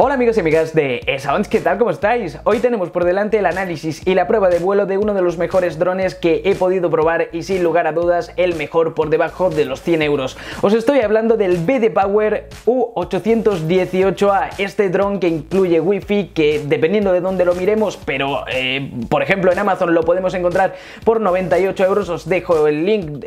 Hola amigos y amigas de eSavants, ¿qué tal? ¿Cómo estáis? Hoy tenemos por delante el análisis y la prueba de vuelo de uno de los mejores drones que he podido probar y sin lugar a dudas el mejor por debajo de los 100 euros. Os estoy hablando del BD Power U818A, este dron que incluye wifi que dependiendo de dónde lo miremos, pero por ejemplo en Amazon lo podemos encontrar por 98 euros. Os dejo el link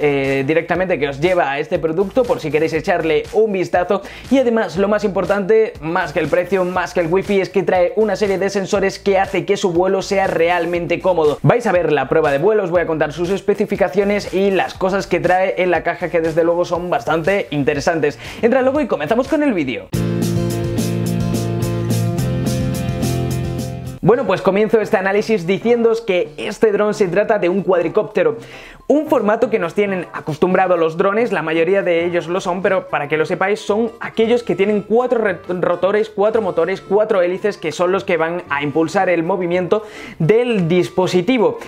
directamente que os lleva a este producto por si queréis echarle un vistazo. Y además lo más importante, más que el precio, más que el wifi, es que trae una serie de sensores que hace que su vuelo sea realmente cómodo. Vais a ver la prueba de vuelo, os voy a contar sus especificaciones y las cosas que trae en la caja, que desde luego son bastante interesantes. Entra luego y comenzamos con el vídeo. Bueno, pues comienzo este análisis diciéndoos que este dron se trata de un cuadricóptero, un formato que nos tienen acostumbrado los drones, la mayoría de ellos lo son, pero para que lo sepáis, son aquellos que tienen 4 rotores, 4 motores, 4 hélices, que son los que van a impulsar el movimiento del dispositivo.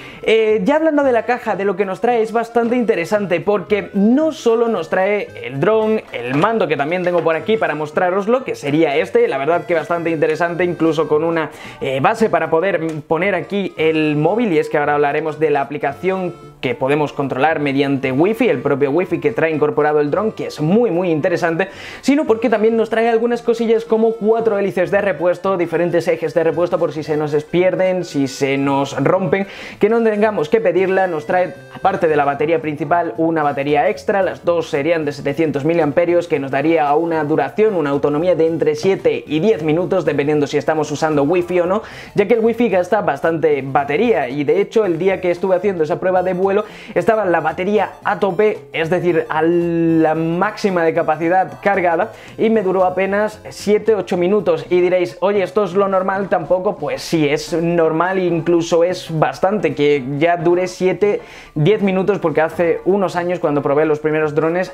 Ya hablando de la caja, de lo que nos trae, es bastante interesante porque no solo nos trae el dron, el mando, que también tengo por aquí para mostraroslo, que sería este, la verdad que bastante interesante, incluso con una base para poder poner aquí el móvil, y es que ahora hablaremos de la aplicación que podemos controlar mediante wifi, el propio wifi que trae incorporado el dron, que es muy interesante, sino porque también nos trae algunas cosillas como 4 hélices de repuesto, diferentes ejes de repuesto por si se nos pierden, si se nos rompen, que no tengamos que pedirla. Nos trae, aparte de la batería principal, una batería extra, las dos serían de 700 mAh, que nos daría una duración, una autonomía de entre 7 y 10 minutos, dependiendo si estamos usando wifi o no, ya que el wifi gasta bastante batería. Y de hecho el día que estuve haciendo esa prueba de vuelo estaba la batería a tope, es decir, a la máxima de capacidad cargada, y me duró apenas 7-8 minutos. Y diréis, oye, ¿esto es lo normal tampoco? Pues sí, es normal, incluso es bastante, que ya dure 7-10 minutos, porque hace unos años cuando probé los primeros drones,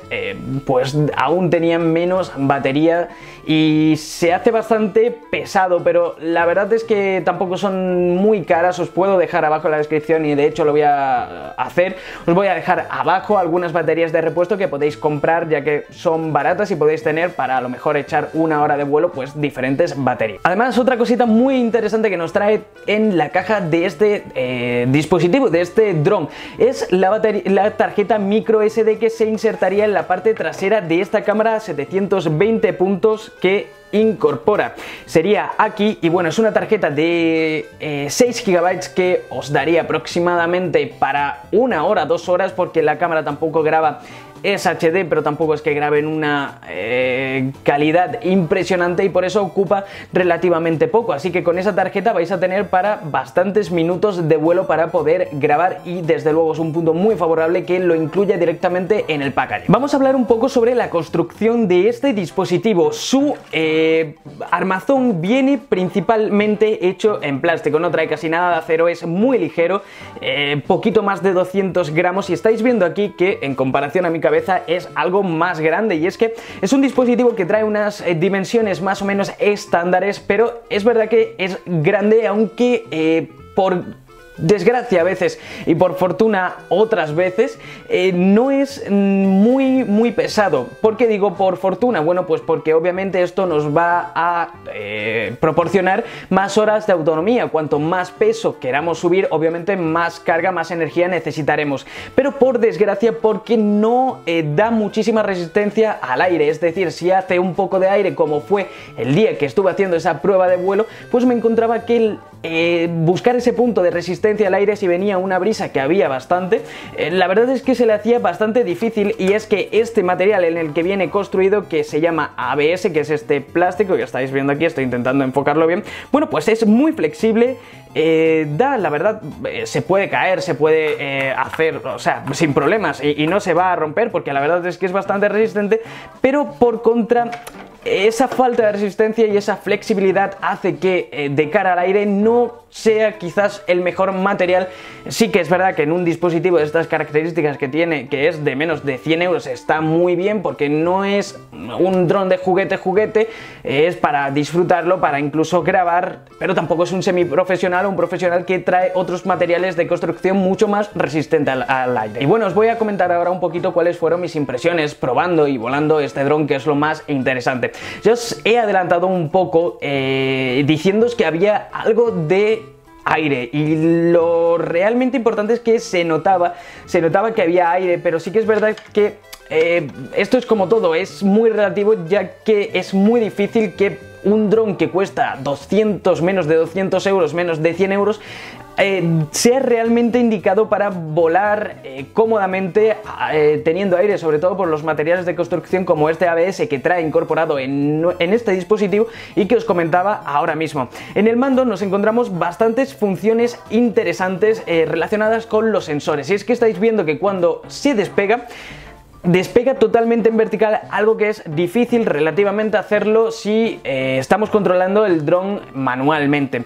pues aún tenían menos batería y se hace bastante pesado, pero la verdad es que tampoco son muy caras. Os puedo dejar abajo en la descripción, y de hecho lo voy a hacer, os voy a dejar abajo algunas baterías de repuesto que podéis comprar, ya que son baratas y podéis tener para a lo mejor echar una hora de vuelo, pues diferentes baterías. Además, otra cosita muy interesante que nos trae en la caja de este dispositivo, de este dron, es la tarjeta micro SD que se insertaría en la parte trasera de esta cámara 720 puntos que incorpora. Sería aquí, y bueno, es una tarjeta de 6 GB que os daría aproximadamente para una hora, 2 horas, porque la cámara tampoco graba, es HD, pero tampoco es que grabe en una calidad impresionante, y por eso ocupa relativamente poco. Así que con esa tarjeta vais a tener para bastantes minutos de vuelo para poder grabar, y desde luego es un punto muy favorable que lo incluya directamente en el package. Vamos a hablar un poco sobre la construcción de este dispositivo. Su armazón viene principalmente hecho en plástico, no trae casi nada de acero, es muy ligero, poquito más de 200 gramos, y estáis viendo aquí que en comparación a mi cabeza es algo más grande, y es que es un dispositivo que trae unas dimensiones más o menos estándares, pero es verdad que es grande, aunque por desgracia a veces y por fortuna otras veces no es muy pesado. ¿Por qué digo por fortuna? Bueno, pues porque obviamente esto nos va a proporcionar más horas de autonomía. Cuanto más peso queramos subir, obviamente más carga, más energía necesitaremos, pero por desgracia porque no da muchísima resistencia al aire. Es decir, si hace un poco de aire, como fue el día que estuve haciendo esa prueba de vuelo, pues me encontraba que el buscar ese punto de resistencia al aire, si venía una brisa, que había bastante, la verdad es que se le hacía bastante difícil. Y es que este material en el que viene construido, que se llama ABS, que es este plástico que estáis viendo aquí, estoy intentando enfocarlo bien, bueno, pues es muy flexible, da, la verdad, se puede caer, se puede hacer, o sea, sin problemas, y no se va a romper, porque la verdad es que es bastante resistente. Pero por contra, esa falta de resistencia y esa flexibilidad hace que de cara al aire no sea quizás el mejor material. Sí que es verdad que en un dispositivo de estas características que tiene, que es de menos de 100 euros, está muy bien, porque no es un dron de juguete, es para disfrutarlo, para incluso grabar, pero tampoco es un semiprofesional o un profesional que trae otros materiales de construcción mucho más resistente al aire. Y bueno, os voy a comentar ahora un poquito cuáles fueron mis impresiones probando y volando este dron, que es lo más interesante. Yo os he adelantado un poco diciéndoos que había algo de aire, y lo realmente importante es que se notaba que había aire, pero sí que es verdad que esto es como todo, es muy relativo, ya que es muy difícil que un dron que cuesta 200, menos de 200 euros, menos de 100 euros, sea realmente indicado para volar cómodamente teniendo aire, sobre todo por los materiales de construcción como este ABS que trae incorporado en este dispositivo y que os comentaba ahora mismo. En el mando nos encontramos bastantes funciones interesantes relacionadas con los sensores, y es que estáis viendo que cuando se despega totalmente en vertical, algo que es difícil relativamente hacerlo si estamos controlando el dron manualmente.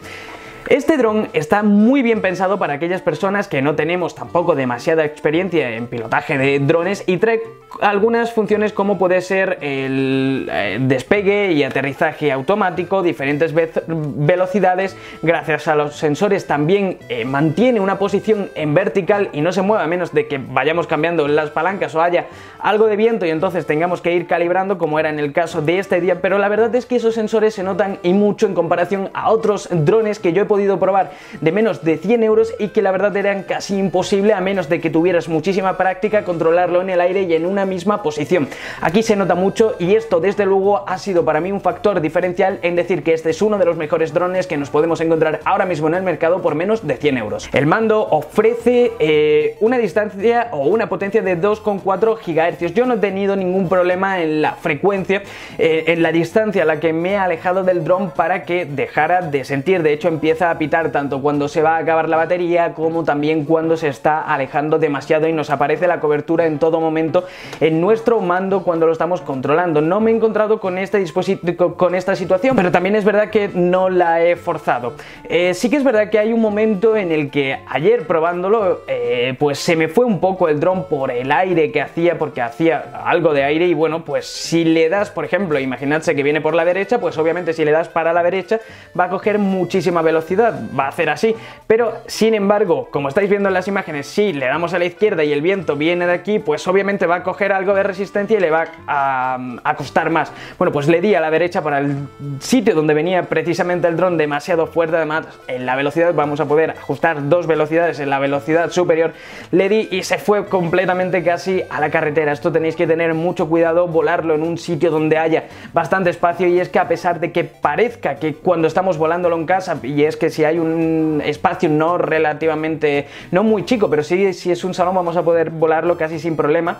Este dron está muy bien pensado para aquellas personas que no tenemos tampoco demasiada experiencia en pilotaje de drones, y trae algunas funciones como puede ser el despegue y aterrizaje automático, diferentes velocidades, gracias a los sensores también mantiene una posición en vertical y no se mueve a menos de que vayamos cambiando las palancas o haya algo de viento y entonces tengamos que ir calibrando, como era en el caso de este día, pero la verdad es que esos sensores se notan y mucho en comparación a otros drones que yo he podido probar de menos de 100 euros y que la verdad eran casi imposible a menos de que tuvieras muchísima práctica controlarlo en el aire y en una misma posición. Aquí se nota mucho, y esto desde luego ha sido para mí un factor diferencial en decir que este es uno de los mejores drones que nos podemos encontrar ahora mismo en el mercado por menos de 100 euros. El mando ofrece una distancia o una potencia de 2,4 GHz. Yo no he tenido ningún problema en la frecuencia, en la distancia a la que me he alejado del dron para que dejara de sentir. De hecho, empieza a pitar tanto cuando se va a acabar la batería como también cuando se está alejando demasiado, y nos aparece la cobertura en todo momento en nuestro mando cuando lo estamos controlando. No me he encontrado con este dispositivo, con esta situación, pero también es verdad que no la he forzado. Sí que es verdad que hay un momento en el que ayer probándolo pues se me fue un poco el dron por el aire que hacía, porque hacía algo de aire, y bueno, pues si le das, por ejemplo, imaginadse que viene por la derecha, pues obviamente si le das para la derecha va a coger muchísima velocidad, va a hacer así, pero sin embargo, como estáis viendo en las imágenes, si le damos a la izquierda y el viento viene de aquí, pues obviamente va a coger algo de resistencia y le va a costar más. Bueno, pues le di a la derecha para el sitio donde venía precisamente el dron demasiado fuerte. Además, en la velocidad vamos a poder ajustar dos velocidades. En la velocidad superior le di y se fue completamente casi a la carretera. Esto tenéis que tener mucho cuidado, volarlo en un sitio donde haya bastante espacio, y es que a pesar de que parezca que cuando estamos volándolo en casa, y es que si hay un espacio no relativamente, no muy chico, pero sí, si es un salón vamos a poder volarlo casi sin problema,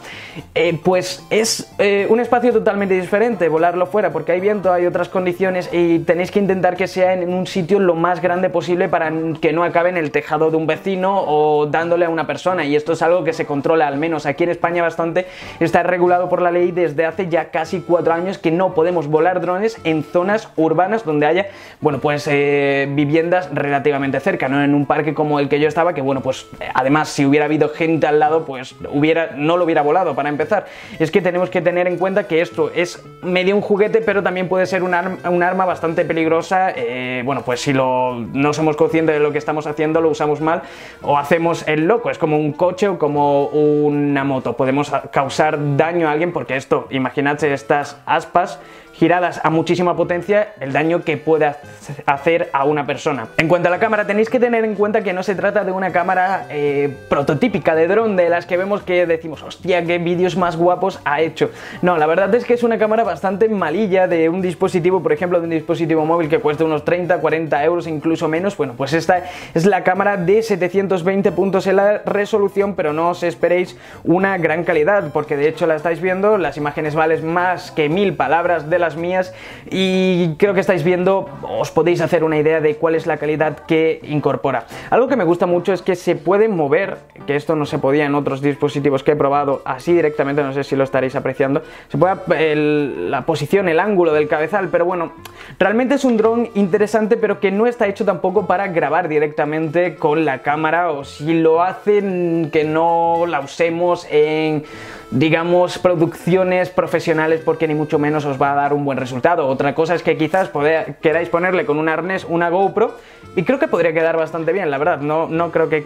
pues es un espacio totalmente diferente volarlo fuera, porque hay viento, hay otras condiciones, y tenéis que intentar que sea en un sitio lo más grande posible para que no acabe en el tejado de un vecino o dándole a una persona, y esto es algo que se controla, al menos aquí en España bastante, está regulado por la ley desde hace ya casi 4 años que no podemos volar drones en zonas urbanas donde haya, bueno, pues viviendas relativamente cerca, no en un parque como el que yo estaba, que bueno, pues además si hubiera habido gente al lado, pues no lo hubiera volado para empezar. Es que tenemos que tener en cuenta que esto es medio un juguete, pero también puede ser un arma bastante peligrosa, bueno, pues si no somos conscientes de lo que estamos haciendo, lo usamos mal o hacemos el loco, es como un coche o como una moto, podemos causar daño a alguien, porque esto, imaginadse estas aspas giradas a muchísima potencia, el daño que pueda hacer a una persona. En cuanto a la cámara, tenéis que tener en cuenta que no se trata de una cámara prototípica de dron, de las que vemos que decimos, hostia, qué vídeos más guapos ha hecho. No, la verdad es que es una cámara bastante malilla de un dispositivo, por ejemplo, de un dispositivo móvil que cuesta unos 30, 40 euros, incluso menos. Bueno, pues esta es la cámara de 720 puntos en la resolución, pero no os esperéis una gran calidad, porque de hecho la estáis viendo, las imágenes valen más que 1000 palabras de la las mías, y creo que estáis viendo, os podéis hacer una idea de cuál es la calidad que incorpora. Algo que me gusta mucho es que se puede mover, que esto no se podía en otros dispositivos que he probado así directamente, no sé si lo estaréis apreciando, se puede la posición, el ángulo del cabezal, pero bueno, realmente es un dron interesante, pero que no está hecho tampoco para grabar directamente con la cámara, o si lo hacen, que no la usemos en, digamos, producciones profesionales, porque ni mucho menos os va a dar un buen resultado. Otra cosa es que quizás queráis ponerle con un arnés una GoPro, y creo que podría quedar bastante bien, la verdad, no creo que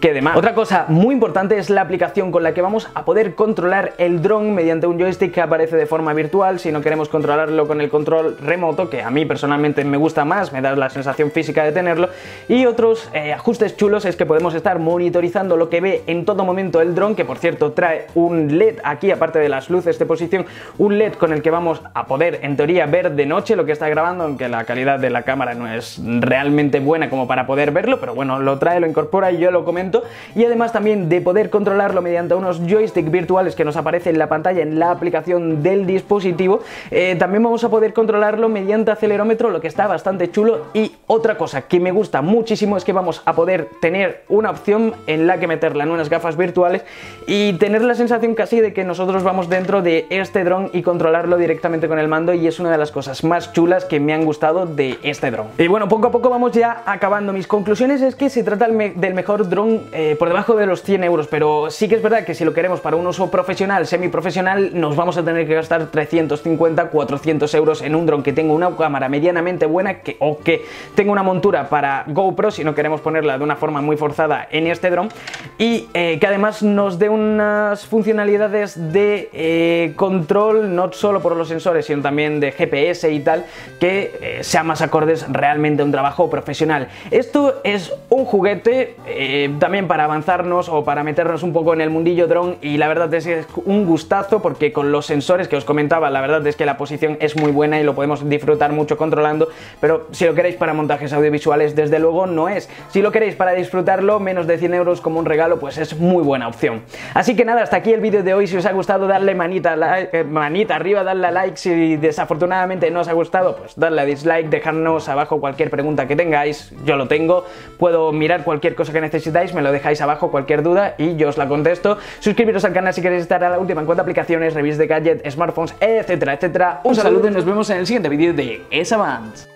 quede mal. Otra cosa muy importante es la aplicación con la que vamos a poder controlar el dron mediante un joystick que aparece de forma virtual, si no queremos controlarlo con el control remoto, que a mí personalmente me gusta más, me da la sensación física de tenerlo. Y otros ajustes chulos es que podemos estar monitorizando lo que ve en todo momento el dron, que por cierto trae un LED aquí, aparte de las luces de posición, un LED con el que vamos a poder en teoría ver de noche lo que está grabando, aunque la calidad de la cámara no es realmente buena como para poder verlo, pero bueno, lo trae, lo incorpora y yo lo comento. Y además también de poder controlarlo mediante unos joystick virtuales que nos aparecen en la pantalla en la aplicación del dispositivo. También vamos a poder controlarlo mediante acelerómetro, lo que está bastante chulo. Y otra cosa que me gusta muchísimo es que vamos a poder tener una opción en la que meterla en unas gafas virtuales y tener la sensación casi de que nosotros vamos dentro de este dron y controlarlo directamente con el mando, y es una de las cosas más chulas que me han gustado de este dron. Y bueno, poco a poco vamos ya acabando. Mis conclusiones es que se trata del mejor dron por debajo de los 100 euros, pero sí que es verdad que si lo queremos para un uso profesional, semiprofesional, nos vamos a tener que gastar 350, 400 euros en un dron que tenga una cámara medianamente buena, o que tenga una montura para GoPro, si no queremos ponerla de una forma muy forzada en este dron, y que además nos dé unas funcionalidades de control, no solo por los sensores, sino también de GPS y tal, que sea más acordes realmente a un trabajo profesional. Esto es un juguete también para avanzarnos o para meternos un poco en el mundillo dron, y la verdad es que es un gustazo, porque con los sensores que os comentaba, la verdad es que la posición es muy buena y lo podemos disfrutar mucho controlando, pero si lo queréis para montajes audiovisuales, desde luego no es. Si lo queréis para disfrutarlo, menos de 100 euros como un regalo, pues es muy buena opción. Así que nada, hasta aquí el vídeo de hoy. Si os ha gustado, darle manita arriba, darle a like. Si desafortunadamente no os ha gustado, pues darle a dislike, dejadnos abajo cualquier pregunta que tengáis, yo lo tengo, puedo mirar cualquier cosa que necesitáis, me lo dejáis abajo, cualquier duda, y yo os la contesto. Suscribiros al canal si queréis estar a la última en cuanto a aplicaciones, reviews de gadgets, smartphones, etcétera, etcétera. Un saludo y nos vemos en el siguiente vídeo de eSavants.